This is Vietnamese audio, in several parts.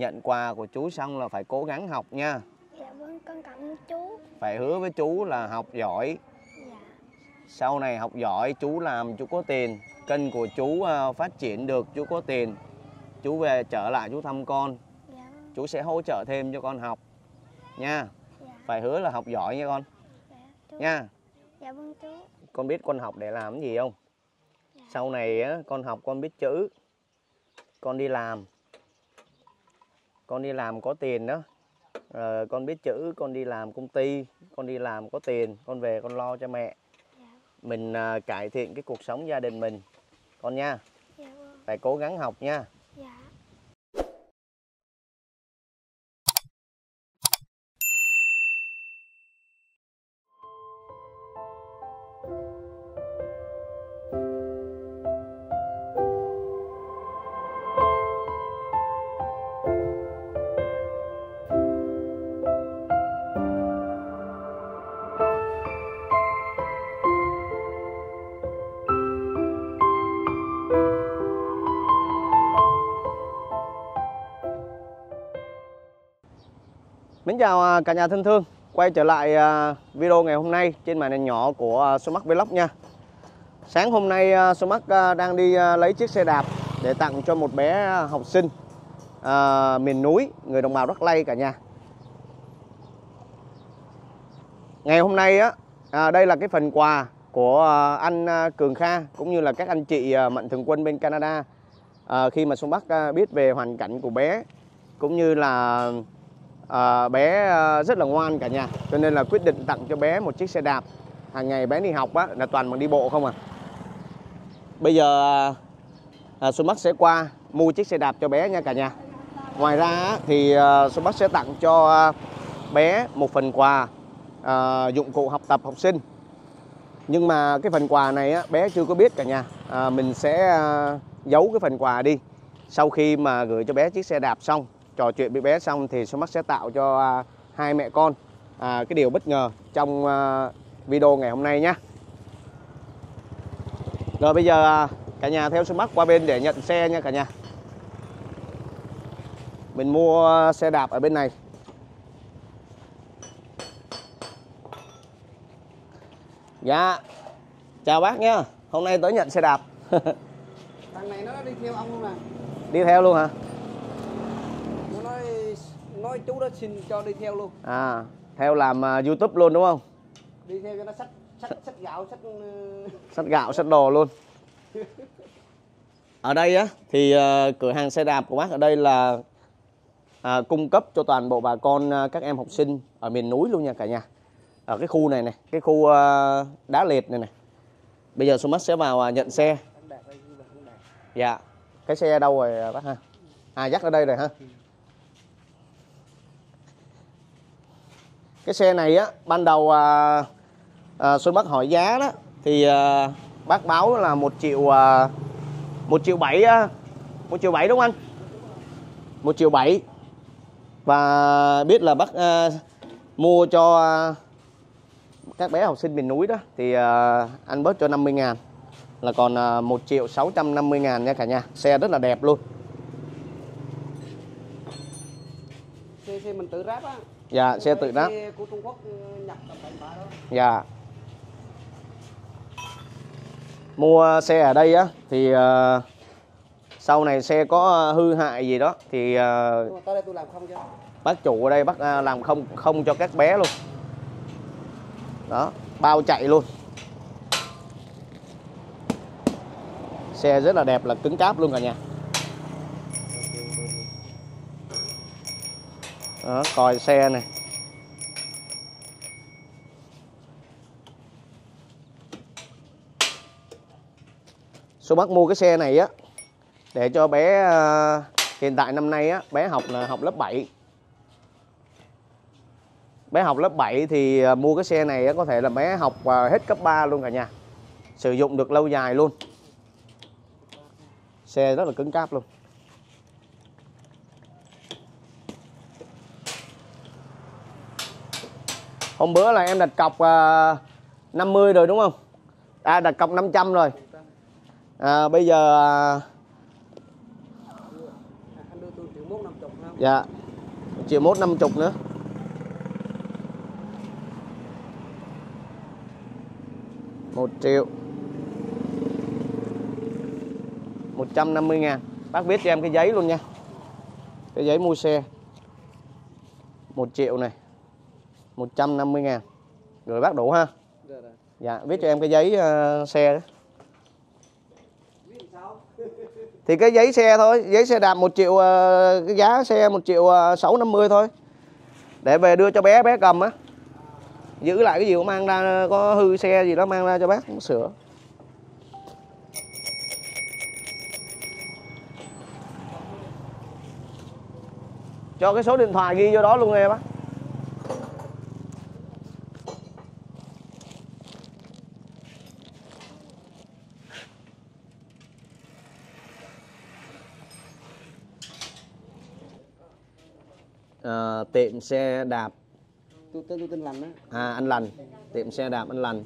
nhận quà của chú xong là phải cố gắng học nha. Dạ vâng, con cảm ơn chú. Phải hứa với chú là học giỏi. Dạ. Sau này học giỏi chú làm chú có tiền, kênh của chú phát triển được chú có tiền, chú về trở lại chú thăm con. Dạ. Chú sẽ hỗ trợ thêm cho con học nha. Dạ. Phải hứa là học giỏi nha con. Dạ, chú. Nha. Dạ vâng chú. Con biết con học để làm gì không? Dạ. Sau này con học con biết chữ, con đi làm, con đi làm có tiền đó. Con biết chữ, con đi làm công ty, con đi làm có tiền, con về con lo cho mẹ. Dạ. Mình cải thiện cái cuộc sống gia đình mình con nha. Dạ. Phải cố gắng học nha. Dạ. Xin chào cả nhà thân thương, quay trở lại video ngày hôm nay trên màn hình nhỏ của Xuân Bắc Vlog nha. Sáng hôm nay Xuân Bắc đang đi lấy chiếc xe đạp để tặng cho một bé học sinh miền núi, người đồng bào Đắk Lây cả nhà. Ngày hôm nay đây là cái phần quà của anh Cường Kha cũng như là các anh chị Mạnh Thường Quân bên Canada. Khi mà Xuân Bắc biết về hoàn cảnh của bé cũng như là bé rất là ngoan cả nhà, cho nên là quyết định tặng cho bé một chiếc xe đạp. Hàng ngày bé đi học là toàn bằng đi bộ không à. Bây giờ Xuân Bắc sẽ qua mua chiếc xe đạp cho bé nha cả nhà. Ngoài ra thì Xuân Bắc sẽ tặng cho bé một phần quà dụng cụ học tập học sinh. Nhưng mà cái phần quà này bé chưa có biết cả nhà. Mình sẽ giấu cái phần quà đi. Sau khi mà gửi cho bé chiếc xe đạp xong, trò chuyện với bé xong thì Xuân Bắc sẽ tạo cho hai mẹ con cái điều bất ngờ trong video ngày hôm nay nhé. Rồi bây giờ cả nhà theo Xuân Bắc qua bên để nhận xe nha cả nhà. Mình mua xe đạp ở bên này. Dạ, chào bác nhá. Hôm nay tới nhận xe đạp. Thằng này nó đi theo ông luôn à? Đi theo luôn hả? Nói chú đó xin cho đi theo luôn. À, theo làm YouTube luôn đúng không? Đi theo cho nó xách gạo, xách gạo, xách đồ luôn. Ở đây á thì cửa hàng xe đạp của bác ở đây là cung cấp cho toàn bộ bà con các em học sinh ở miền núi luôn nha cả nhà. Ở cái khu này này, cái khu đá lệt này này. Bây giờ Xuân Bắc sẽ vào nhận xe. Dạ. Cái xe đâu rồi bác ha? À, dắt ở đây rồi hả? Cái xe này á, ban đầu Xuân Bắc hỏi giá đó thì bác báo là 1 triệu 7 đúng không anh? 1 triệu 7. Và biết là bác mua cho các bé học sinh miền núi đó thì anh bớt cho 50.000 là còn 1 triệu 650.000 nha cả nhà. Xe rất là đẹp luôn. Xe mình tự ráp á. Dạ, xe tự ráp. Xe của Trung Quốc nhập tầm 73 đó. Dạ. Mua xe ở đây á thì sau này xe có hư hại gì đó thì tới đây tôi làm không cho. Bác chủ ở đây bác làm không cho các bé luôn. Đó, bao chạy luôn. Xe rất là đẹp, là cứng cáp luôn cả nhà. Đó, còi xe này. Xuân Bắc mua cái xe này á để cho bé hiện tại năm nay á bé học là học lớp 7. Bé học lớp 7 thì mua cái xe này á, có thể là bé học hết cấp 3 luôn cả nhà. Sử dụng được lâu dài luôn. Xe rất là cứng cáp luôn. Hôm bữa là em đặt cọc 50 rồi đúng không? À, đặt cọc 500 rồi. Bây giờ 1 50 không? Dạ. 1 50 nữa. $1 triệu 150.000. Bác viết cho em cái giấy luôn nha. Cái giấy mua xe 1 triệu này 150.000. Rồi bác đủ ha. Dạ, viết cho em cái giấy xe đó. Thì cái giấy xe thôi, giấy xe đạp 1 triệu, cái giá xe 1 triệu 650 thôi. Để về đưa cho bé, bé cầm á. Giữ lại cái gì cũng mang ra, có hư xe gì đó mang ra cho bác cũng sửa. Cho cái số điện thoại ghi vô đó luôn nghe bác. Tiệm xe đạp tôi tên Lành đó. À, anh Lành, tiệm xe đạp anh Lành,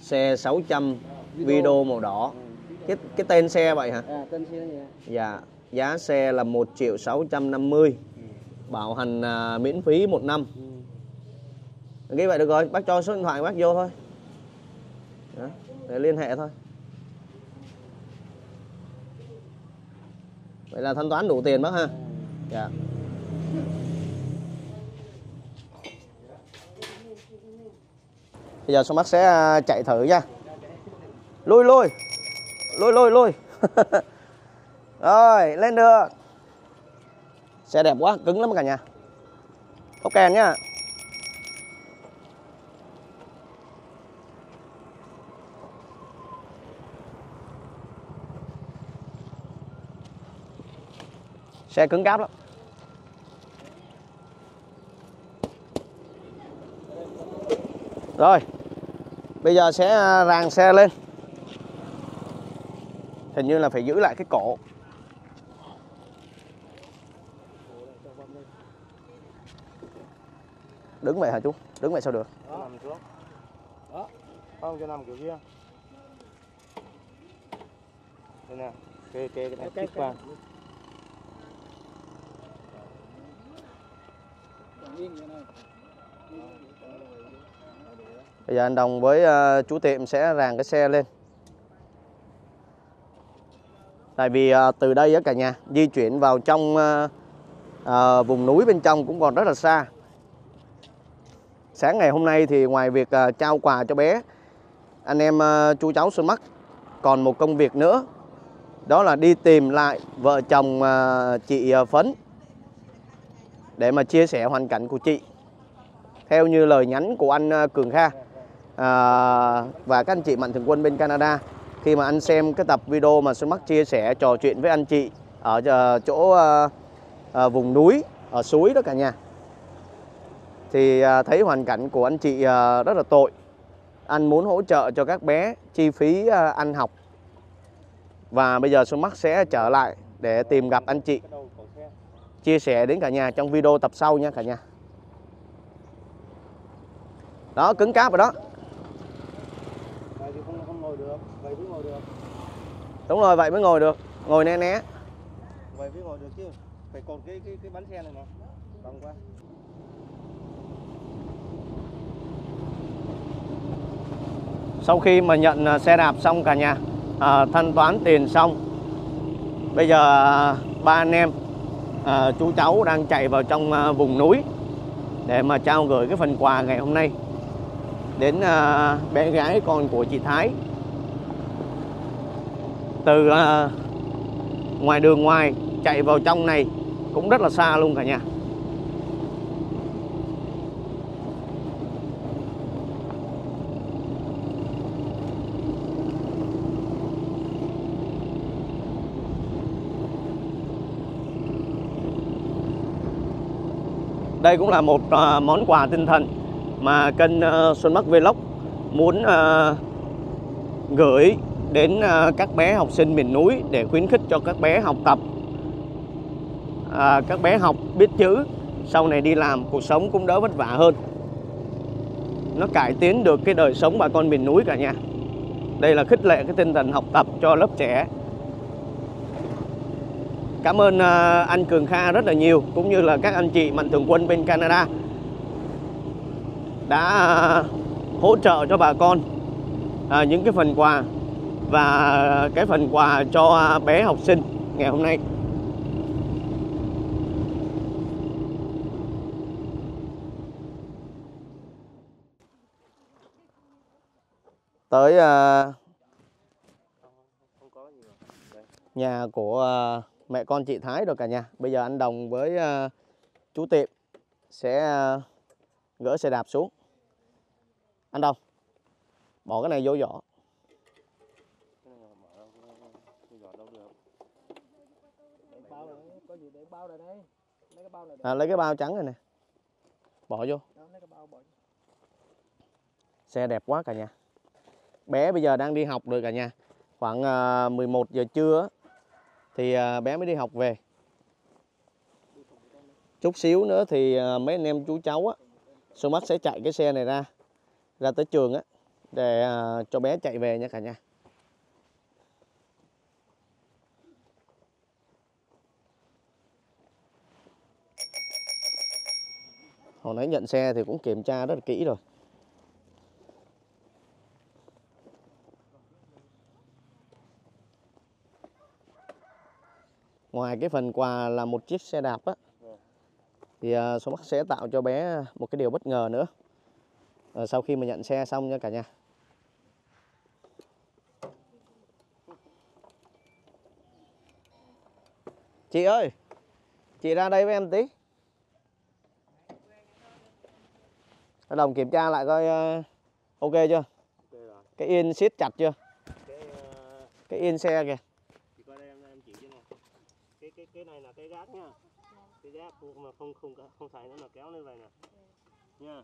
xe 600 video màu đỏ. Cái tên xe vậy hả? À, tên xe vậy. Dạ, giá xe là 1 triệu 650. Bảo hành miễn phí 1 năm. Ghi vậy được rồi, bác cho số điện thoại bác vô thôi. Đó, để liên hệ thôi. Vậy là thanh toán đủ tiền bác ha. Dạ. Bây giờ Xuân Bắc sẽ chạy thử nha. Lui lui. Lui lui lui. Rồi, lên được. Xe đẹp quá, cứng lắm cả nhà. Tốc kèn nhá. Xe cứng cáp lắm. Rồi, bây giờ sẽ ràng xe lên. Hình như là phải giữ lại cái cổ. Đứng vậy hả chú? Đứng vậy sao được? Đó, nằm xuống. Đó. Không, cho nằm kiểu kia. Đây nè, kê cái này kích vào. Bây giờ anh Đồng với chú tiệm sẽ ràng cái xe lên. Tại vì từ đây cả nhà di chuyển vào trong vùng núi bên trong cũng còn rất là xa. Sáng ngày hôm nay thì ngoài việc trao quà cho bé, anh em chú cháu Xuân Bắc còn một công việc nữa. Đó là đi tìm lại vợ chồng chị Phấn để mà chia sẻ hoàn cảnh của chị. Theo như lời nhắn của anh Cường Kha và các anh chị Mạnh Thường Quân bên Canada, khi mà anh xem cái tập video mà Xuân Bắc chia sẻ trò chuyện với anh chị ở chỗ vùng núi, ở suối đó cả nhà, thì thấy hoàn cảnh của anh chị rất là tội. Anh muốn hỗ trợ cho các bé chi phí ăn học. Và bây giờ Xuân Bắc sẽ trở lại để tìm gặp anh chị, chia sẻ đến cả nhà trong video tập sau nha cả nhà. Đó, cứng cáp rồi đó. Vậy thì không ngồi được, vậy mới ngồi được. Đúng rồi, vậy mới ngồi được. Ngồi né né. Vậy mới ngồi được chứ. Phải còn cái bánh xe này nè. Vòng qua. Sau khi mà nhận xe đạp xong cả nhà, thanh toán tiền xong, bây giờ ba anh em chú cháu đang chạy vào trong vùng núi để mà trao gửi cái phần quà ngày hôm nay đến bé gái con của chị Thái. Từ ngoài đường ngoài chạy vào trong này cũng rất là xa luôn cả nhà. Đây cũng là một món quà tinh thần mà kênh Xuân Bắc Vlog muốn gửi đến các bé học sinh miền núi để khuyến khích cho các bé học tập, các bé học biết chữ, sau này đi làm cuộc sống cũng đỡ vất vả hơn. Nó cải tiến được cái đời sống bà con miền núi cả nhà. Đây là khích lệ cái tinh thần học tập cho lớp trẻ. Cảm ơn anh Cường Kha rất là nhiều, cũng như là các anh chị Mạnh Thường Quân bên Canada đã hỗ trợ cho bà con những cái phần quà và cái phần quà cho bé học sinh ngày hôm nay. Tới nhà của mẹ con chị Thái rồi cả nhà. Bây giờ anh Đồng với chú Tiệm sẽ gỡ xe đạp xuống. Anh Đồng, bỏ cái này vô giỏ. Lấy cái bao trắng này nè, bỏ vô. Xe đẹp quá cả nhà. Bé bây giờ đang đi học rồi cả nhà. Khoảng 11 giờ trưa thì bé mới đi học về. Chút xíu nữa thì mấy anh em chú cháu á, Xuân Bắc sẽ chạy cái xe này ra tới trường á, để cho bé chạy về nha cả nhà. Hồi nãy nhận xe thì cũng kiểm tra rất là kỹ rồi. Ngoài cái phần quà là một chiếc xe đạp á, thì Xuân Bắc sẽ tạo cho bé một cái điều bất ngờ nữa sau khi mà nhận xe xong nha cả nhà. Chị ơi, chị ra đây với em tí. Anh Đồng kiểm tra lại coi ok chưa? Cái yên siết chặt chưa? Cái yên xe kìa. Cái này là cái gác nha. Cái gác mà không xài nó là kéo lên vậy nè. Nha.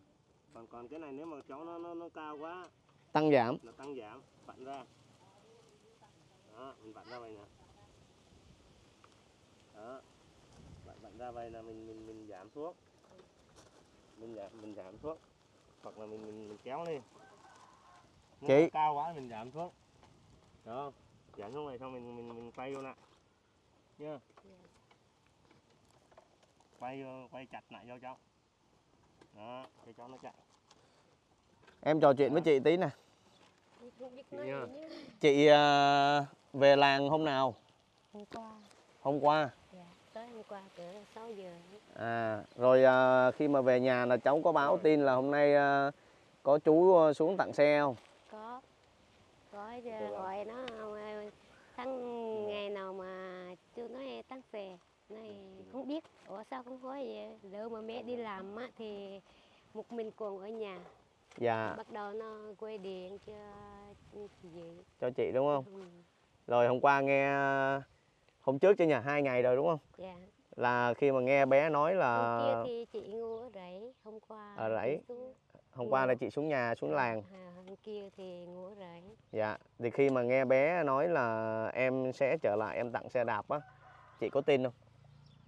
Còn cái này nếu mà kéo nó cao quá, tăng giảm. Nó tăng giảm, vặn ra. Đó, mình vặn ra vậy nè. Đó. Vặn ra vậy là mình giảm xuống. Mình giảm xuống. Hoặc là mình kéo lên. Nếu nó cao quá mình giảm xuống. Được không? Giảm xuống này xong mình quay vô lại. Nha. Quay chặt lại cho cháu. Đó, cho cháu nó chạy. Em trò chuyện với chị tí nè. Chị về làng hôm nào? Hôm qua. Hôm qua. Dạ, tới hôm qua cỡ 6 giờ. À, rồi khi mà về nhà là cháu có báo tin là hôm nay có chú xuống tặng xe không? Có. Có gọi nó ngày nào mà chú nói tăng xe này không biết, ủa sao không có gì. Lỡ mà mẹ đi làm á, thì một mình còn ở nhà. Dạ. Bắt đầu nó quay điện cho chị đúng không? Ừ. Rồi hôm qua nghe, hôm trước chứ nhà 2 ngày rồi đúng không? Dạ. Là khi mà nghe bé nói là hôm kia thì chị ngủ ở rẫy, hôm qua ở rẫy. Hôm qua là chị xuống nhà, xuống làng. Hôm kia thì ngủ rồi. Dạ, thì khi mà nghe bé nói là em sẽ trở lại, em tặng xe đạp á, chị có tin không?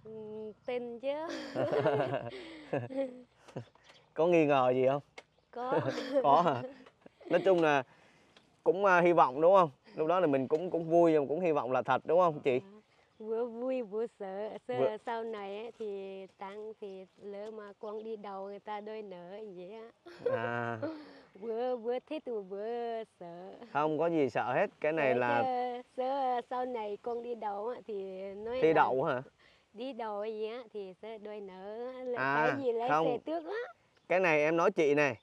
Ừ, tin chứ. Có nghi ngờ gì không? Có. Có hả? Nói chung là cũng hy vọng đúng không? Lúc đó là mình cũng vui, nhưng cũng hy vọng là thật đúng không chị? Vừa vui vừa sợ sau này ấy, thì tăng thì lỡ mà con đi đầu người ta đôi nở vậy á. À. vừa thích vừa sợ. Không có gì sợ hết, cái này là sợ sau này con đi đầu á, thì nói đi đậu hả? Đi đầu vậy á thì sợ đôi nở là cái gì lấy xe tước á. Cái này em nói chị này.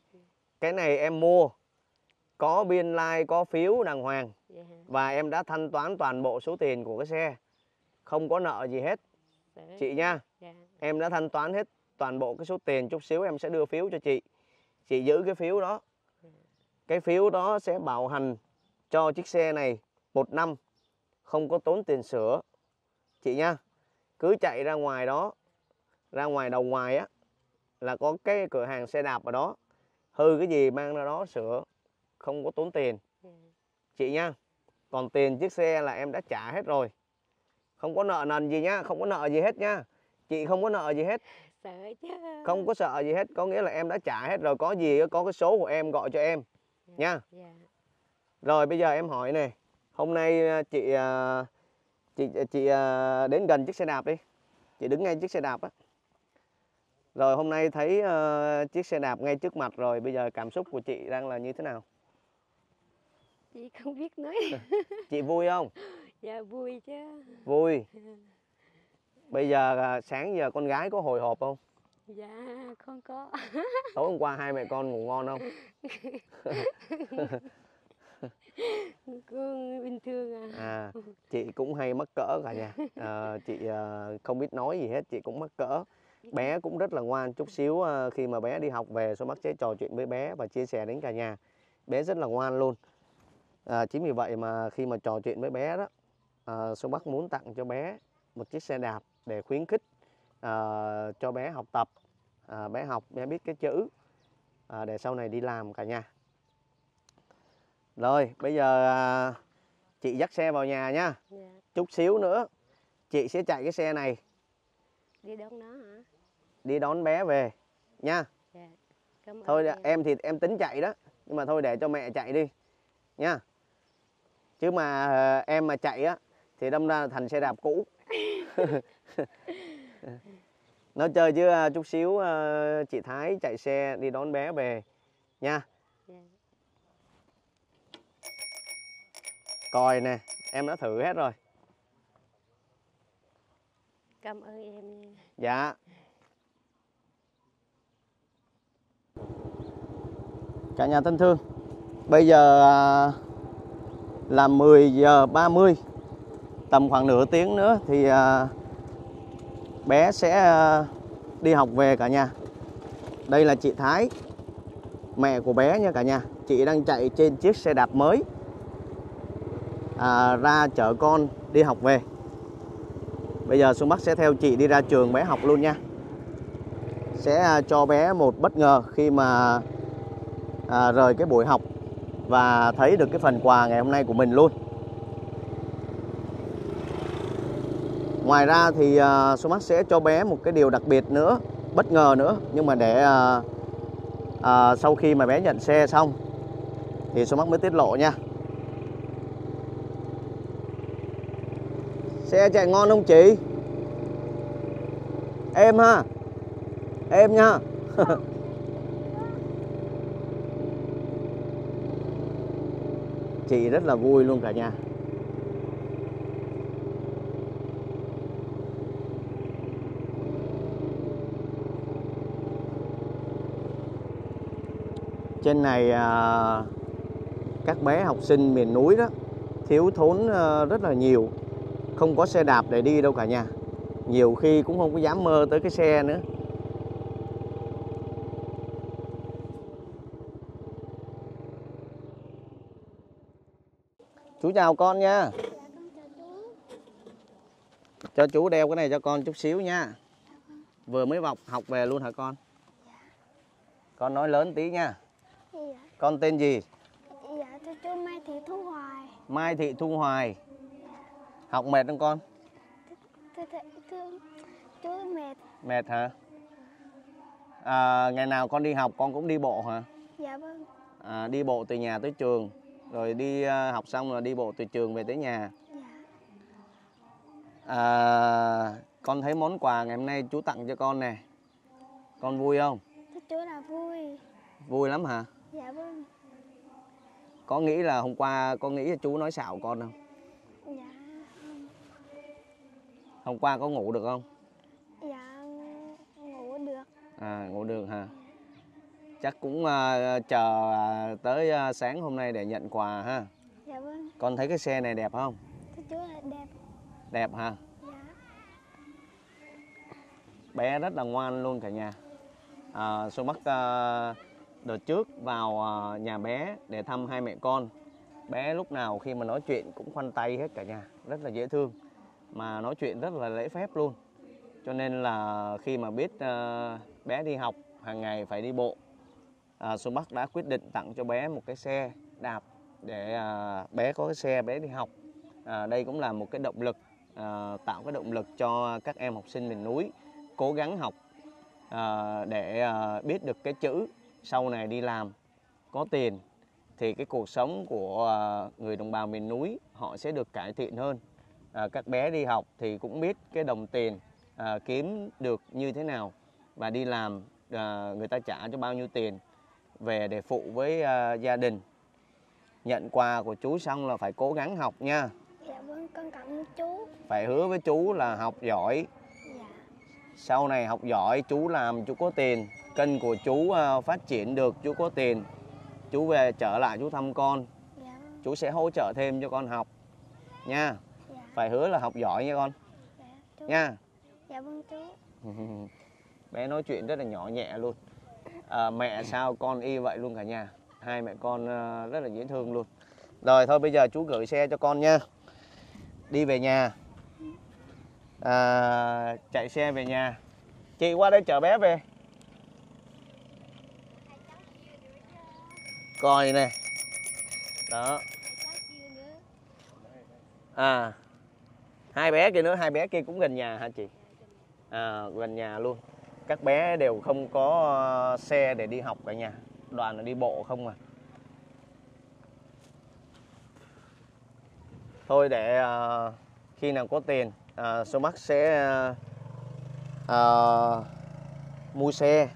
Cái này em mua có biên lai, có phiếu đàng hoàng. Yeah. Và em đã thanh toán toàn bộ số tiền của cái xe. Không có nợ gì hết. Đấy. Chị nha. Dạ. Em đã thanh toán hết toàn bộ cái số tiền. Chút xíu em sẽ đưa phiếu cho chị. Chị giữ cái phiếu đó. Cái phiếu đó sẽ bảo hành cho chiếc xe này 1 năm. Không có tốn tiền sửa. Chị nha. Cứ chạy ra ngoài đó. Ra ngoài đầu ngoài á. Là có cái cửa hàng xe đạp ở đó. Hư cái gì mang ra đó sửa. Không có tốn tiền. Chị nha. Còn tiền chiếc xe là em đã trả hết rồi. Không có nợ nần gì nhá, không có nợ gì hết nha. Chị không có nợ gì hết. Sợ chứ. Không có sợ gì hết, có nghĩa là em đã trả hết rồi. Có gì có cái số của em gọi cho em. Nha. Rồi bây giờ em hỏi này. Hôm nay chị Chị đến gần chiếc xe đạp đi. Chị đứng ngay chiếc xe đạp á. Rồi hôm nay thấy chiếc xe đạp ngay trước mặt rồi. Bây giờ cảm xúc của chị đang là như thế nào? Chị không biết nói. Chị vui không? Dạ vui chứ. Vui. Bây giờ sáng giờ con gái có hồi hộp không? Dạ không có. Tối hôm qua hai mẹ con ngủ ngon không? Bình thường à. Chị cũng hay mắc cỡ cả nhà. Chị không biết nói gì hết, chị cũng mắc cỡ. Bé cũng rất là ngoan. Chút xíu khi mà bé đi học về, Xuân Bắc sẽ trò chuyện với bé và chia sẻ đến cả nhà. Bé rất là ngoan luôn. Chính vì vậy mà khi mà trò chuyện với bé đó, Xuân Bắc muốn tặng cho bé một chiếc xe đạp để khuyến khích cho bé học tập, bé học, bé biết cái chữ, để sau này đi làm cả nhà. Rồi bây giờ chị dắt xe vào nhà nha. Dạ. Chút xíu nữa chị sẽ chạy cái xe này đi đón nó hả? Đi đón bé về nha. Dạ. Thôi em thì em tính chạy đó, nhưng mà thôi để cho mẹ chạy đi nha. Chứ mà em mà chạy á thì đâm ra là thành xe đạp cũ. Nói chơi chứ chút xíu chị Thái chạy xe đi đón bé về nha. Dạ. Còi nè, em đã thử hết rồi. Cảm ơn em. Dạ. Cả nhà thân thương, bây giờ là 10:30, tầm khoảng nửa tiếng nữa thì bé sẽ đi học về cả nhà. Đây là chị Thái, mẹ của bé nha cả nhà. Chị đang chạy trên chiếc xe đạp mới ra chở con đi học về. Bây giờ Xuân Bắc sẽ theo chị đi ra trường bé học luôn nha. Sẽ cho bé một bất ngờ khi mà rời cái buổi học và thấy được cái phần quà ngày hôm nay của mình luôn. Ngoài ra thì Xuân Bắc sẽ cho bé một cái điều đặc biệt nữa, bất ngờ nữa. Nhưng mà để sau khi mà bé nhận xe xong thì Xuân Bắc mới tiết lộ nha. Xe chạy ngon không chị? Em ha. Em nha. Chị rất là vui luôn cả nhà. Trên này các bé học sinh miền núi đó thiếu thốn rất là nhiều. Không có xe đạp để đi đâu cả nhà. Nhiều khi cũng không có dám mơ tới cái xe nữa. Chú chào con nha. Cho chú đeo cái này cho con chút xíu nha. Vừa mới học về luôn hả con? Con nói lớn tí nha. Con tên gì? Dạ, chú Mai Thị Thu Hoài. Mai Thị Thu Hoài. Học mệt không con? Chú mệt. Mệt hả? Ngày nào con đi học con cũng đi bộ hả? Dạ vâng. Đi bộ từ nhà tới trường, rồi đi học xong rồi đi bộ từ trường về tới nhà. Dạ. Con thấy món quà ngày hôm nay chú tặng cho con nè, con vui không? Chú là vui. Vui lắm hả? Dạ vâng. Có nghĩ là hôm qua con nghĩ là chú nói xạo con không? Hôm qua có ngủ được không? Dạ, ngủ được. À, ngủ được hả? Chắc cũng chờ tới sáng hôm nay để nhận quà ha. Dạ vâng. Con thấy cái xe này đẹp không? Thưa chú là đẹp. Đẹp hả? Dạ. Bé rất là ngoan luôn cả nhà. Xuân Bắc đợt trước vào nhà bé để thăm hai mẹ con. Bé lúc nào khi mà nói chuyện cũng khoanh tay hết cả nhà, rất là dễ thương. Mà nói chuyện rất là lễ phép luôn. Cho nên là khi mà biết bé đi học hàng ngày phải đi bộ, Xuân Bắc đã quyết định tặng cho bé một cái xe đạp để bé có cái xe bé đi học. Đây cũng là một cái động lực, tạo cái động lực cho các em học sinh miền núi cố gắng học để biết được cái chữ, sau này đi làm có tiền thì cái cuộc sống của người đồng bào miền núi họ sẽ được cải thiện hơn. các bé đi học thì cũng biết cái đồng tiền kiếm được như thế nào và đi làm người ta trả cho bao nhiêu tiền về để phụ với gia đình. Nhận quà của chú xong là phải cố gắng học nha. Dạ vâng, con cảm ơn chú. Phải hứa với chú là học giỏi. Dạ. Sau này học giỏi chú làm chú có tiền, kênh của chú phát triển được chú có tiền, chú về trở lại chú thăm con. Dạ. Chú sẽ hỗ trợ thêm cho con học nha. Dạ. Phải hứa là học giỏi nha con. Dạ, chú. Nha. Dạ vâng chú. Bé nói chuyện rất là nhỏ nhẹ luôn. Mẹ sao con y vậy luôn cả nhà. Hai mẹ con rất là dễ thương luôn. Rồi thôi bây giờ chú gửi xe cho con nha. Đi về nhà. Chạy xe về nhà. Chị qua đây chở bé về. Coi nè. Đó. À, hai bé kia nữa. Hai bé kia cũng gần nhà hả chị? À, gần nhà luôn. Các bé đều không có xe để đi học cả nhà. Đoàn là đi bộ không à. Thôi để khi nào có tiền Xuân Bắc sẽ mua xe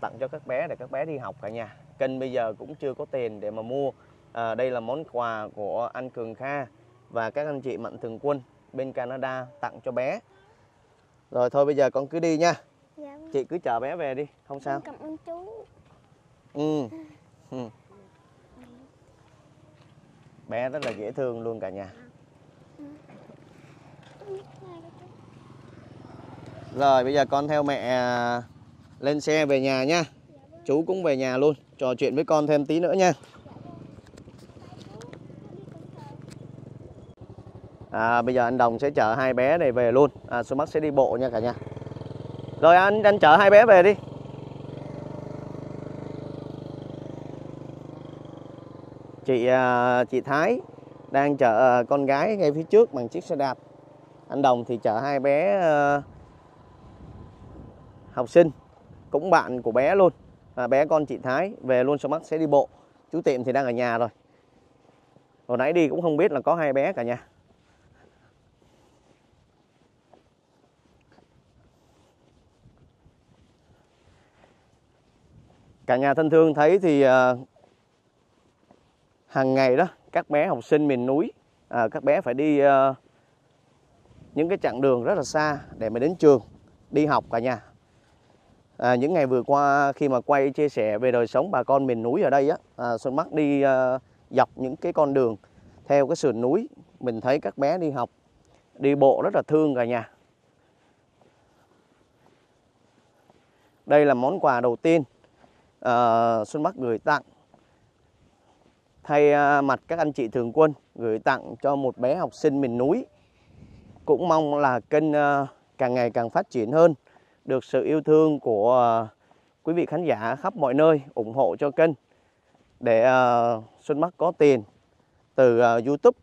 tặng cho các bé để các bé đi học cả nhà. Kênh bây giờ cũng chưa có tiền để mà mua. Đây là món quà của anh Cường Kha và các anh chị Mạnh Thường Quân bên Canada tặng cho bé. Rồi thôi bây giờ con cứ đi nha. Dạ. Chị cứ chở bé về đi, không sao. Cảm ơn chú. Ừ. Bé rất là dễ thương luôn cả nhà. Rồi bây giờ con theo mẹ lên xe về nhà nha. Chú cũng về nhà luôn, trò chuyện với con thêm tí nữa nha. Bây giờ anh Đồng sẽ chở hai bé này về luôn. Xuân Bắc sẽ đi bộ nha cả nhà. Rồi anh chở hai bé về đi. Chị Thái đang chở con gái ngay phía trước bằng chiếc xe đạp. Anh Đồng thì chở hai bé học sinh, cũng bạn của bé luôn. Bé con chị Thái về luôn. Xuân Bắc sẽ đi bộ. Chú Tiệm thì đang ở nhà rồi. Hồi nãy đi cũng không biết là có hai bé cả nhà. Cả nhà thân thương thấy thì hàng ngày đó các bé học sinh miền núi, các bé phải đi những cái chặng đường rất là xa để mà đến trường đi học cả nhà. Những ngày vừa qua khi mà quay chia sẻ về đời sống bà con miền núi ở đây á, Xuân Bắc đi dọc những cái con đường theo cái sườn núi, mình thấy các bé đi học đi bộ rất là thương cả nhà. Đây là món quà đầu tiên Xuân Bắc gửi tặng thay mặt các anh chị Thường Quân, gửi tặng cho một bé học sinh miền núi. Cũng mong là kênh càng ngày càng phát triển hơn, được sự yêu thương của quý vị khán giả khắp mọi nơi ủng hộ cho kênh để Xuân Bắc có tiền từ YouTube.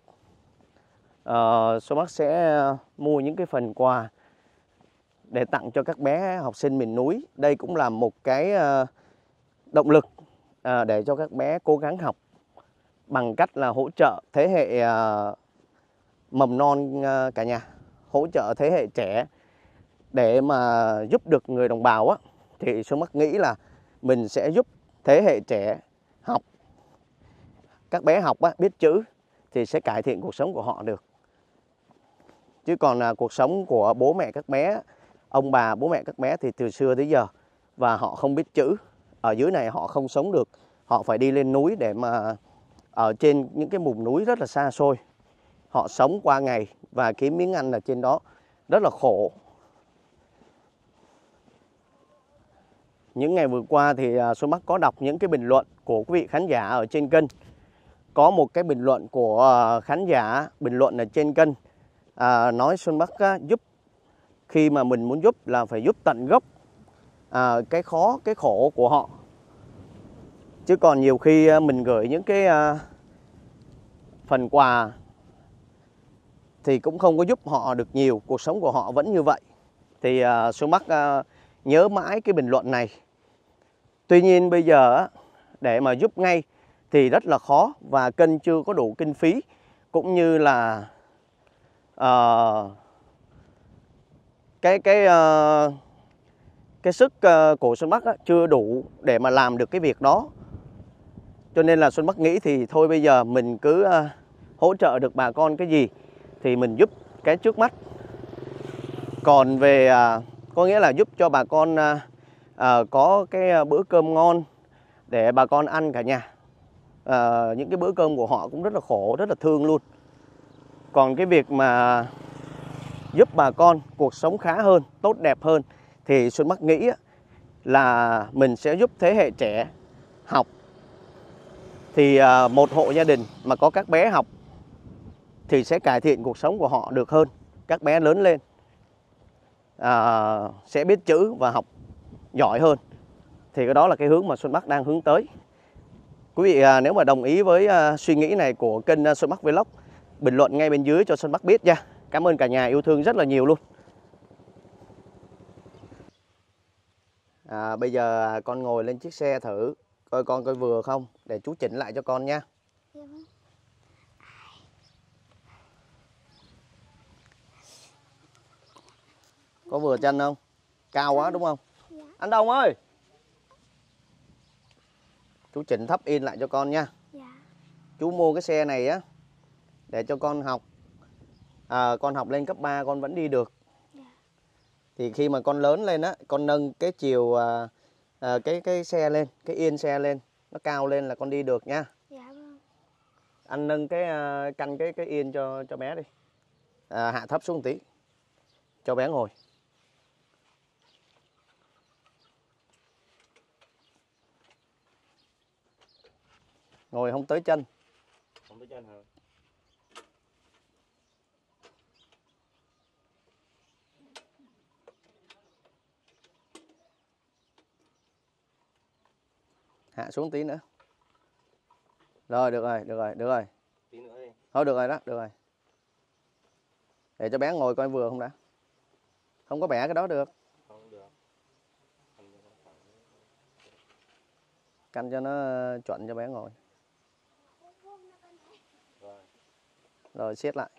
Xuân Bắc sẽ mua những cái phần quà để tặng cho các bé học sinh miền núi. Đây cũng là một cái động lực để cho các bé cố gắng học bằng cách là hỗ trợ thế hệ mầm non cả nhà, hỗ trợ thế hệ trẻ để mà giúp được người đồng bào á, thì Xuân Bắc nghĩ là mình sẽ giúp thế hệ trẻ học. Các bé học á, biết chữ thì sẽ cải thiện cuộc sống của họ được. Chứ còn là cuộc sống của bố mẹ các bé, ông bà bố mẹ các bé thì từ xưa tới giờ và họ không biết chữ. Ở dưới này họ không sống được, họ phải đi lên núi để mà ở trên những cái vùng núi rất là xa xôi. Họ sống qua ngày và kiếm miếng ăn ở trên đó rất là khổ. Những ngày vừa qua thì Xuân Bắc có đọc những cái bình luận của quý vị khán giả ở trên kênh. Có một cái bình luận của khán giả bình luận ở trên kênh nói Xuân Bắc giúp, khi mà mình muốn giúp là phải giúp tận gốc cái khó, cái khổ của họ. Chứ còn nhiều khi mình gửi những cái phần quà thì cũng không có giúp họ được nhiều, cuộc sống của họ vẫn như vậy. Thì Xuân Bắc nhớ mãi cái bình luận này. Tuy nhiên bây giờ để mà giúp ngay thì rất là khó và kênh chưa có đủ kinh phí cũng như là cái sức của Xuân Bắc chưa đủ để mà làm được cái việc đó. Cho nên là Xuân Bắc nghĩ thì thôi bây giờ mình cứ hỗ trợ được bà con cái gì thì mình giúp cái trước mắt. Còn về có nghĩa là giúp cho bà con có cái bữa cơm ngon để bà con ăn cả nhà. Những cái bữa cơm của họ cũng rất là khổ, rất là thương luôn. Còn cái việc mà giúp bà con cuộc sống khá hơn, tốt đẹp hơn thì Xuân Bắc nghĩ là mình sẽ giúp thế hệ trẻ học. Thì một hộ gia đình mà có các bé học thì sẽ cải thiện cuộc sống của họ được hơn. Các bé lớn lên sẽ biết chữ và học giỏi hơn. Thì cái đó là cái hướng mà Xuân Bắc đang hướng tới. Quý vị nếu mà đồng ý với suy nghĩ này của kênh Xuân Bắc Vlog, bình luận ngay bên dưới cho Xuân Bắc biết nha. Cảm ơn cả nhà yêu thương rất là nhiều luôn. Bây giờ con ngồi lên chiếc xe thử coi con coi vừa không, để chú chỉnh lại cho con nha. Có vừa chân không? Cao quá đúng không? Anh Đồng ơi, chú chỉnh thấp in lại cho con nha. Chú mua cái xe này á để cho con học. Con học lên cấp 3 con vẫn đi được. Thì khi mà con lớn lên á, con nâng cái chiều cái xe lên, cái yên xe lên, nó cao lên là con đi được nha. Dạ vâng. Anh nâng cái canh cái yên cho bé đi. Hạ thấp xuống tí cho bé ngồi. Ngồi không tới chân. Không tới chân hả? Hạ xuống tí nữa. Rồi, được rồi. Tí nữa đi. Thôi, được rồi. Để cho bé ngồi coi vừa không đã. Không có bẻ cái đó được. Không được. Canh cho nó chuẩn cho bé ngồi. Rồi, siết lại.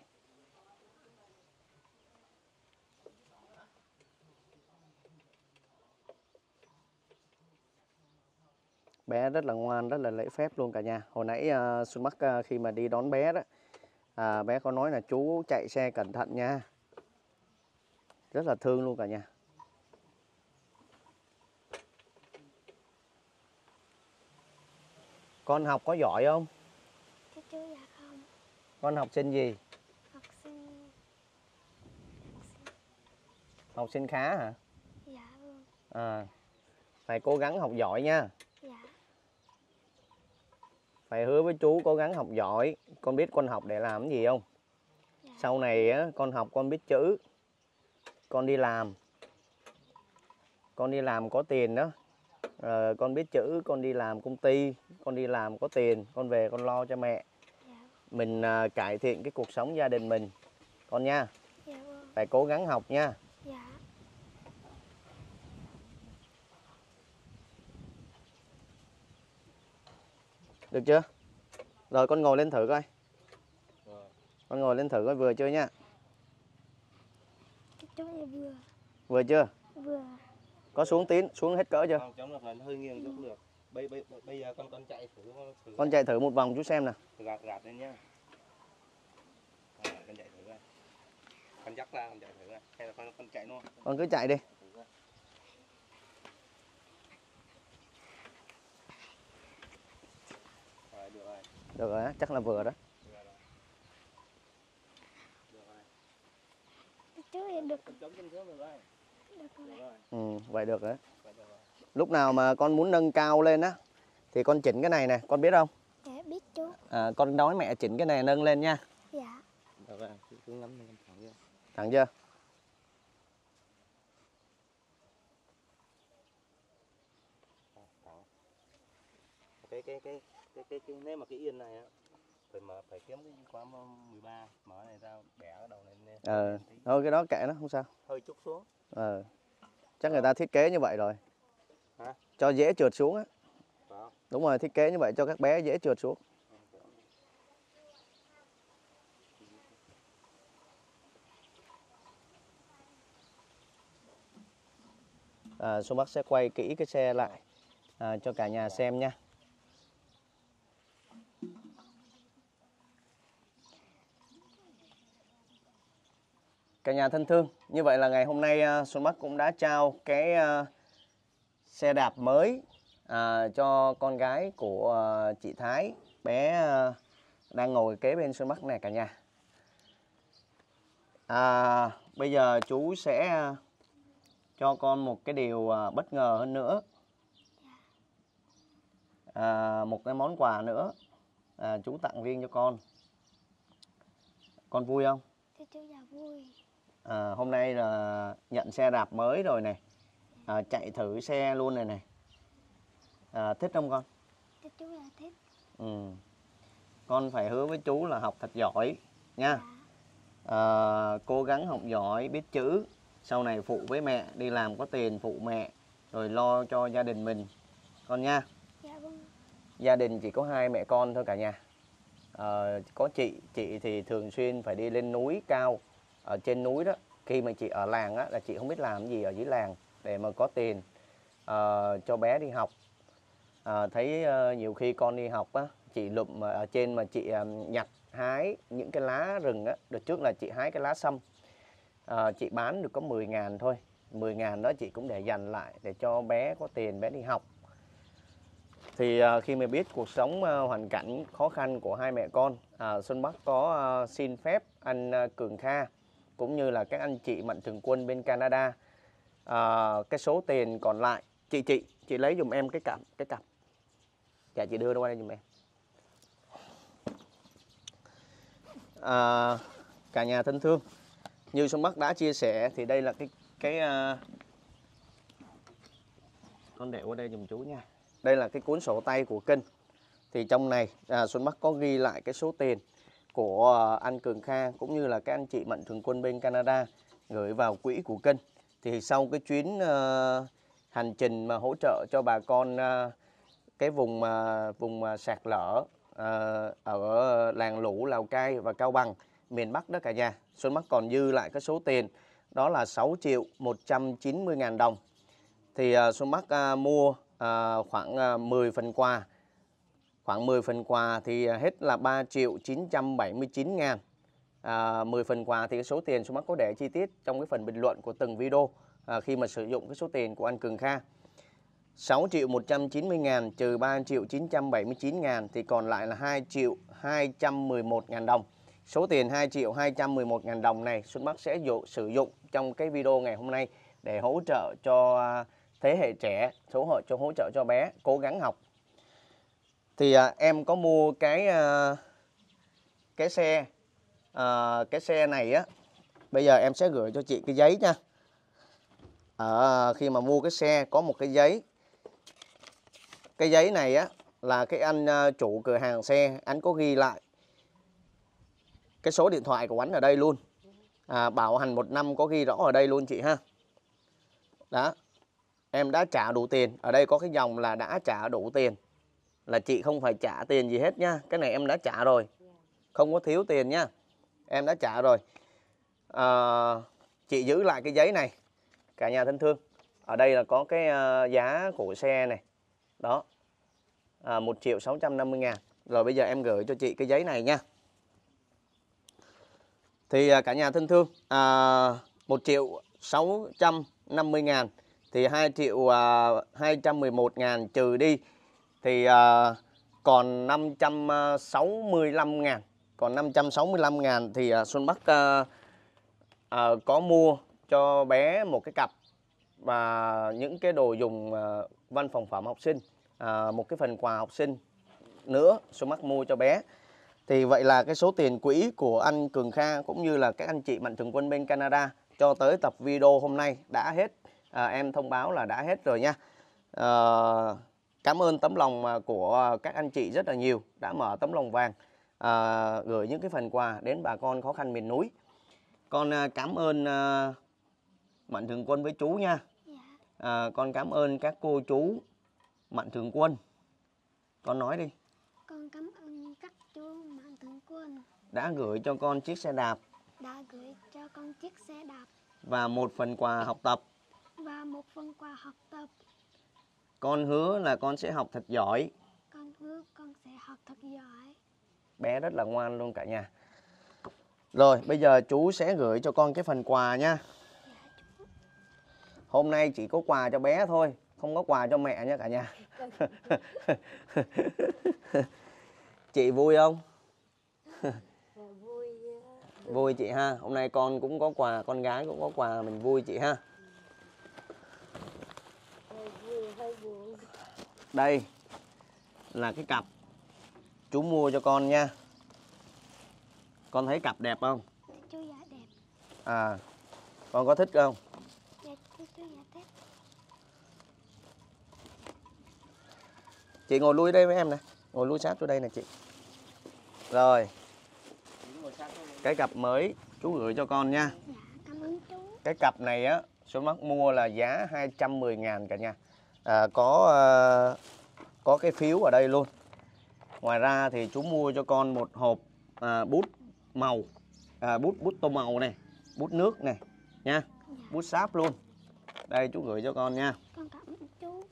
Bé rất là ngoan, rất là lễ phép luôn cả nhà. Hồi nãy Xuân Bắc khi mà đi đón bé đó, bé có nói là chú chạy xe cẩn thận nha. Rất là thương luôn cả nhà. Con học có giỏi không? Chứ chú dạ không. Con học sinh gì? Học sinh khá hả? Dạ vâng. Phải cố gắng học giỏi nha. Dạ. Phải hứa với chú cố gắng học giỏi. Con biết con học để làm cái gì không? Dạ. Sau này á, con học con biết chữ, con đi làm, có tiền đó. Con biết chữ, con đi làm công ty, con đi làm có tiền, con về con lo cho mẹ. Dạ. Mình cải thiện cái cuộc sống gia đình mình con nha. Dạ. Phải cố gắng học nha. Dạ. Được chưa? Rồi con ngồi lên thử coi. Con ngồi lên thử coi vừa chưa nha. Vừa chưa? Vừa. Có xuống tí, xuống hết cỡ chưa? Hơi nghiêng chút được. Bây giờ con chạy thử. Con chạy thử một vòng chút xem nào. Gạt lên nha. Con chạy thử coi. Con dắt ra con chạy thử coi. Hay là con chạy luôn. Con cứ chạy đi. Được rồi, chắc là vừa đó. Ừ, vậy được rồi. Lúc nào mà con muốn nâng cao lên á thì con chỉnh cái này nè, con biết không? Dạ, biết chú. Con nói mẹ chỉnh cái này nâng lên nha. Dạ. Được rồi, cứ ngắm lên thẳng chưa? Thẳng chưa? Cái nếu mà cái yên này á phải mở, phải kiếm cái khóa 13 mở này ra bẻ cái đầu này lên. Thôi cái đó kệ nó không sao. Hơi chút xuống. Chắc người ta thiết kế như vậy rồi. Hả? Cho dễ trượt xuống á. Đúng rồi, thiết kế như vậy cho các bé dễ trượt xuống. Xuân Bắc sẽ quay kỹ cái xe lại cho cả nhà xem nha. Cả nhà thân thương, như vậy là ngày hôm nay Xuân Bắc cũng đã trao cái xe đạp mới cho con gái của chị Thái, bé đang ngồi kế bên Xuân Bắc này cả nhà. Bây giờ chú sẽ cho con một cái điều bất ngờ hơn nữa, một cái món quà nữa chú tặng riêng cho con. Con vui không? Chú là vui. Hôm nay là nhận xe đạp mới rồi này, chạy thử xe luôn này này. Thích không con? Chú là thích. Ừ. Con phải hứa với chú là học thật giỏi nha. Cố gắng học giỏi, biết chữ, sau này phụ với mẹ, đi làm có tiền phụ mẹ, rồi lo cho gia đình mình con nha. Dạ vâng. Gia đình chỉ có hai mẹ con thôi cả nhà. Có chị thì thường xuyên phải đi lên núi cao. Ở trên núi đó, khi mà chị ở làng á, là chị không biết làm gì ở dưới làng để mà có tiền cho bé đi học. Thấy nhiều khi con đi học á, chị lụm ở trên mà chị nhặt hái những cái lá rừng á. Đợt trước là chị hái cái lá sâm, chị bán được có 10.000 thôi. 10.000 đó chị cũng để dành lại để cho bé có tiền bé đi học. Thì khi mà biết cuộc sống hoàn cảnh khó khăn của hai mẹ con, Xuân Bắc có xin phép anh Cường Kha cũng như là các anh chị Mạnh Thường Quân bên Canada, cái số tiền còn lại, chị lấy dùm em cái cặp. Dạ chị đưa qua đây dùm em. Cả nhà thân thương, như Xuân Bắc đã chia sẻ thì đây là cái con để qua đây dùm chú nha. Đây là cái cuốn sổ tay của kênh. Thì trong này Xuân Bắc có ghi lại cái số tiền của anh Cường Kha cũng như là các anh chị Mạnh Thường Quân bên Canada gửi vào quỹ của kênh. Thì sau cái chuyến hành trình mà hỗ trợ cho bà con cái vùng sạt lở ở làng Lũ, Lào Cai và Cao Bằng, miền Bắc đó cả nhà, Xuân Bắc còn dư lại cái số tiền đó là 6.190.000 đồng. Thì Xuân Bắc mua khoảng 10 phần quà. Khoảng 10 phần quà thì hết là 3.979.000. 10 phần quà thì cái số tiền Xuân Bắc có để chi tiết trong cái phần bình luận của từng video khi mà sử dụng cái số tiền của anh Cường Kha. 6.190.000 trừ 3.979.000 thì còn lại là 2.211.000 đồng. Số tiền 2.211.000 đồng này Xuân Bắc sẽ sử dụng trong cái video ngày hôm nay để hỗ trợ cho thế hệ trẻ, hỗ trợ cho bé cố gắng học. Thì em có mua cái xe này á. Bây giờ em sẽ gửi cho chị cái giấy nha. Khi mà mua cái xe có một cái giấy. Cái giấy này á là cái anh chủ cửa hàng xe, anh có ghi lại cái số điện thoại của anh ở đây luôn. Bảo hành 1 năm có ghi rõ ở đây luôn chị ha. Đó. Em đã trả đủ tiền. Ở đây có cái dòng là đã trả đủ tiền. Là chị không phải trả tiền gì hết nha. Cái này em đã trả rồi. Không có thiếu tiền nha. Em đã trả rồi. Chị giữ lại cái giấy này. Cả nhà thân thương. Ở đây là có cái giá của xe này. Đó. 1.650.000. Rồi bây giờ em gửi cho chị cái giấy này nha. Thì cả nhà thân thương. 1.650.000. Thì 2.211.000 trừ đi thì còn 565.000. Còn 565.000 thì Xuân Bắc có mua cho bé một cái cặp và những cái đồ dùng văn phòng phẩm học sinh, một cái phần quà học sinh nữa Xuân Bắc mua cho bé. Thì vậy là cái số tiền quỹ của anh Cường Kha cũng như là các anh chị Mạnh Thường Quân bên Canada cho tới tập video hôm nay đã hết. Em thông báo là đã hết rồi nha. Cảm ơn tấm lòng của các anh chị rất là nhiều đã mở tấm lòng vàng gửi những cái phần quà đến bà con khó khăn miền núi. Con cảm ơn Mạnh Thường Quân với chú nha. Con cảm ơn các cô chú Mạnh Thường Quân. Con nói đi. Con cảm ơn các chú Mạnh Thường Quân đã gửi cho con chiếc xe đạp. Đã gửi cho con chiếc xe đạp. Và một phần quà học tập. và một phần quà học tập. Con hứa là con sẽ học thật giỏi. Con hứa con sẽ học thật giỏi. Bé rất là ngoan luôn cả nhà. Rồi bây giờ chú sẽ gửi cho con cái phần quà nha. Dạ, hôm nay chỉ có quà cho bé thôi, không có quà cho mẹ nha cả nhà. Chị vui không? Vui. Vui chị ha. Hôm nay con cũng có quà, con gái cũng có quà, mình vui chị ha. Đây là cái cặp chú mua cho con nha. Con thấy cặp đẹp không? Chú dạ đẹp. À, con có thích không? Dạ, chú dạ thích. Chị ngồi lui đây với em nè. Ngồi lui sát vô đây nè chị. Rồi. Cái cặp mới chú gửi cho con nha. Dạ, cảm ơn chú. Cái cặp này á, Xuân Bắc mua là giá 210.000 cả nhà. À, có cái phiếu ở đây luôn. Ngoài ra thì chú mua cho con một hộp bút màu, bút tô màu này, bút nước này nha, dạ. Bút sáp luôn. Đây chú gửi cho con nha. Con cảm ơn chú.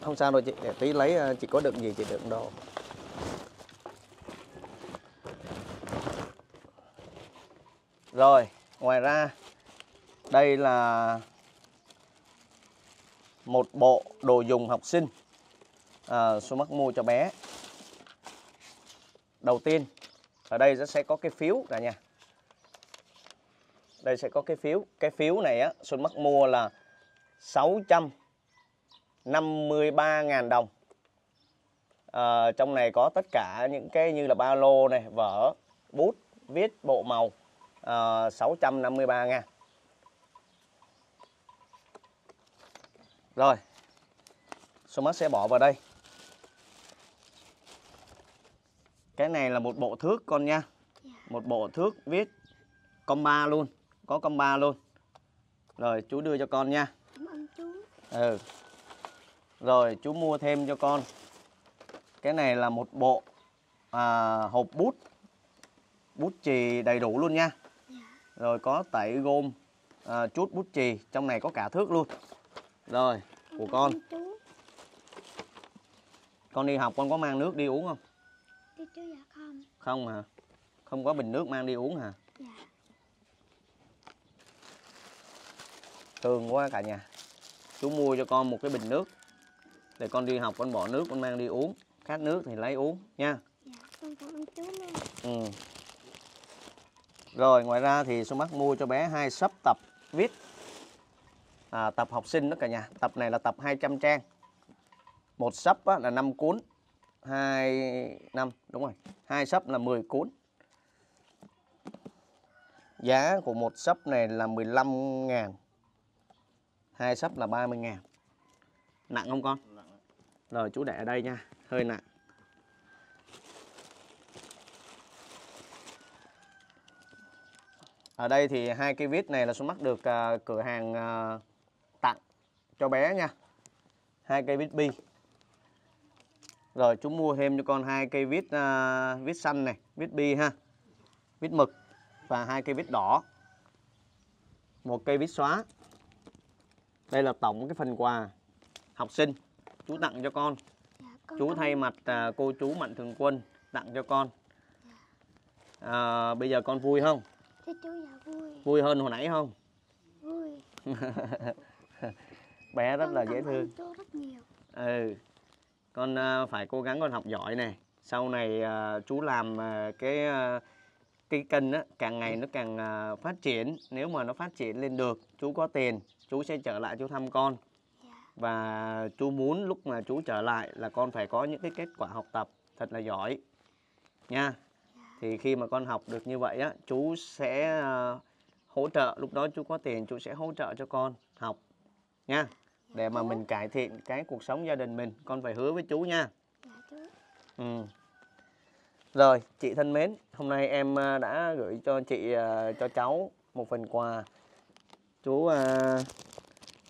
Không sao đâu chị, để tí lấy chị có đựng gì chị đựng đồ. Rồi, ngoài ra đây là một bộ đồ dùng học sinh Xuân Bắc mua cho bé. Đầu tiên ở đây sẽ có cái phiếu cả nhà. Đây sẽ có cái phiếu. Cái phiếu này á, Xuân Bắc mua là 653.000 đồng. Trong này có tất cả những cái như là ba lô này, vở, bút, viết, bộ màu. 653.000. Rồi Xuân Bắc sẽ bỏ vào đây. Cái này là một bộ thước con nha. Một bộ thước viết comba luôn. Có comba luôn. Rồi chú đưa cho con nha. Cảm ơn chú. Ừ. Rồi chú mua thêm cho con. Cái này là một bộ hộp bút. Bút chì đầy đủ luôn nha. Rồi có tẩy gôm, chút bút chì. Trong này có cả thước luôn. Rồi, của con. Con đi học con có mang nước đi uống không? Không. Không hả? Không có bình nước mang đi uống hả? Dạ. Thương quá cả nhà. Chú mua cho con một cái bình nước để con đi học con bỏ nước con mang đi uống. Khát nước thì lấy uống nha. Dạ, con cảm ơn chú luôn. Ừ. Rồi ngoài ra thì Xuân Bắc mua cho bé 2 sấp tập viết, tập học sinh đó cả nhà. Tập này là tập 200 trang. Một sấp á, là 5 cuốn. 2 sấp là 10 cuốn. Giá của một sấp này là 15.000. 2 sấp là 30.000. Nặng không con? Rồi chú để ở đây nha. Hơi nặng. Ở đây thì 2 cây viết này là Xuân Bắc được cửa hàng tặng cho bé nha. 2 cây viết bi. Rồi chú mua thêm cho con 2 cây viết viết xanh này, viết bi ha. Viết mực và 2 cây viết đỏ. 1 cây viết xóa. Đây là tổng cái phần quà học sinh chú tặng cho con. Chú thay mặt cô chú Mạnh Thường Quân tặng cho con. Bây giờ con vui không? Thế chú dạ vui. Vui hơn hồi nãy không? Vui. Bé rất là dễ thương. Chú rất nhiều. Ừ. Con phải cố gắng con học giỏi này. Sau này chú làm cái kênh á, càng ngày nó càng phát triển. Nếu mà nó phát triển lên được, chú có tiền, chú sẽ trở lại chú thăm con. Và chú muốn lúc mà chú trở lại là con phải có những cái kết quả học tập thật là giỏi nha. Thì khi mà con học được như vậy á, chú sẽ hỗ trợ, lúc đó chú có tiền chú sẽ hỗ trợ cho con học nha. Để mà mình cải thiện cái cuộc sống gia đình mình, con phải hứa với chú nha. Ừ. Rồi, chị thân mến, hôm nay em đã gửi cho chị, cho cháu một phần quà. Chú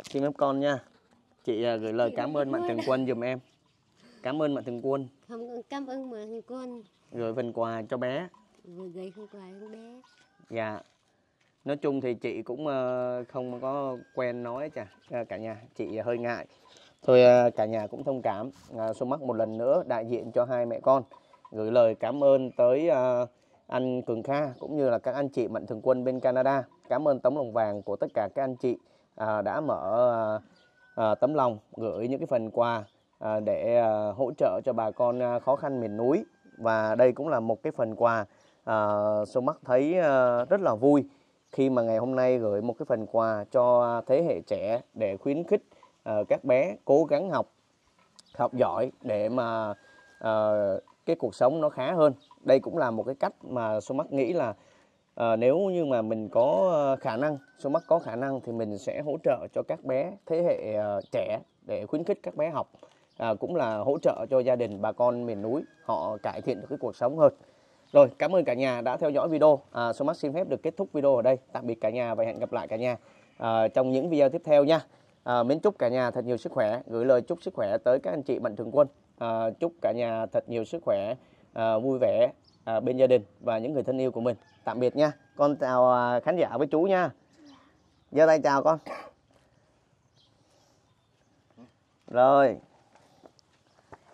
xin phép con nha. Chị gửi lời cảm ơn Mạnh Thường Quân giùm em. Cảm ơn Mạnh Thường Quân. Cảm ơn Mạnh Thường Quân. Gửi phần quà cho bé. vừa gầy không lại không bé. Dạ. Nói chung thì chị cũng không có quen nói cả nhà, chị hơi ngại. Thôi cả nhà cũng thông cảm. Xuân Bắc một lần nữa đại diện cho hai mẹ con gửi lời cảm ơn tới anh Cường Kha cũng như là các anh chị Mạnh Thường Quân bên Canada. Cảm ơn tấm lòng vàng của tất cả các anh chị đã mở tấm lòng gửi những cái phần quà để hỗ trợ cho bà con khó khăn miền núi. Và đây cũng là một cái phần quà Xuân Bắc thấy rất là vui khi mà ngày hôm nay gửi một cái phần quà cho thế hệ trẻ để khuyến khích các bé cố gắng học giỏi để mà cái cuộc sống nó khá hơn. Đây cũng là một cái cách mà Xuân Bắc nghĩ là nếu như mà mình có khả năng, Xuân Bắc có khả năng thì mình sẽ hỗ trợ cho các bé thế hệ trẻ để khuyến khích các bé học, cũng là hỗ trợ cho gia đình bà con miền núi họ cải thiện được cái cuộc sống hơn. Rồi, cảm ơn cả nhà đã theo dõi video. Xuân Bắc xin phép được kết thúc video ở đây. Tạm biệt cả nhà và hẹn gặp lại cả nhà trong những video tiếp theo nha. Mến chúc cả nhà thật nhiều sức khỏe, gửi lời chúc sức khỏe tới các anh chị Mạnh Thường Quân. Chúc cả nhà thật nhiều sức khỏe, vui vẻ bên gia đình và những người thân yêu của mình. Tạm biệt nha. Con chào khán giả với chú nha. Giơ tay chào con. Rồi.